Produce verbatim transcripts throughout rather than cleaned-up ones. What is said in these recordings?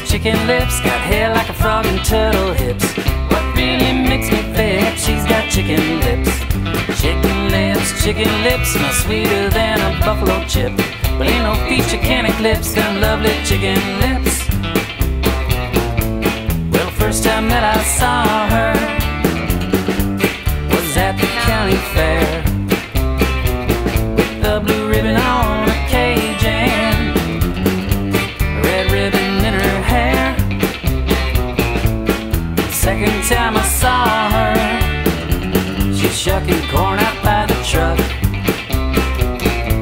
lips, chicken lips, got hair like a frog and turtle hips. What really makes me think she's got chicken lips? Chicken lips, chicken lips, no sweeter than a buffalo chip. Well, ain't no feature can eclipse them lovely chicken lips. Well, first time that I saw her was at the county fair. Second time I saw her, she's shucking corn out by the truck.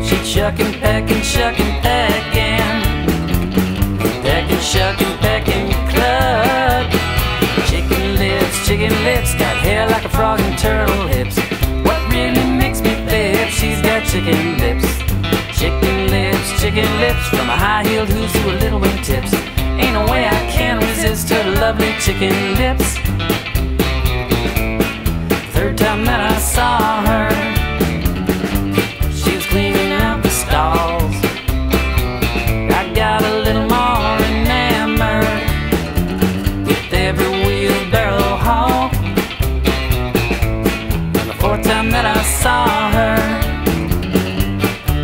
She's shucking, pecking, shucking, pecking, pecking, shucking, pecking, cluck. Chicken lips, chicken lips, got hair like a frog and turtle hips. What really makes me flip? She's got chicken lips. Chicken lips, chicken lips, from a high-heeled hoops to a little wingtips. Ain't no way I can resist her lovely chicken lips. Third time that I saw her, she was cleaning out the stalls. I got a little more enamored with every wheelbarrow haul. And the fourth time that I saw her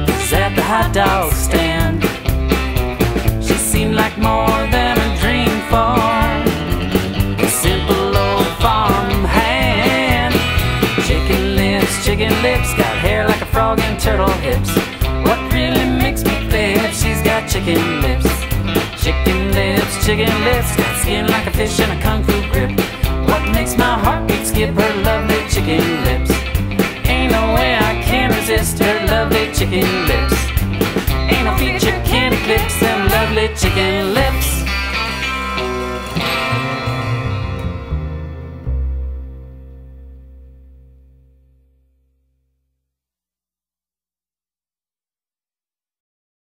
was at the hot dog stand. She seemed like more than a dream for a simple old farmhand. Chicken lips, chicken lips, got hair like a frog and turtle hips. What really makes me flip? She's got chicken lips. Chicken lips, chicken lips, got skin like a fish and a kung fu grip. What makes my heartbeat skip? Her lovely chicken lips. Ain't no way I can resist her lovely chicken lips. Ain't no feature can eclipse them lovely chicken lips.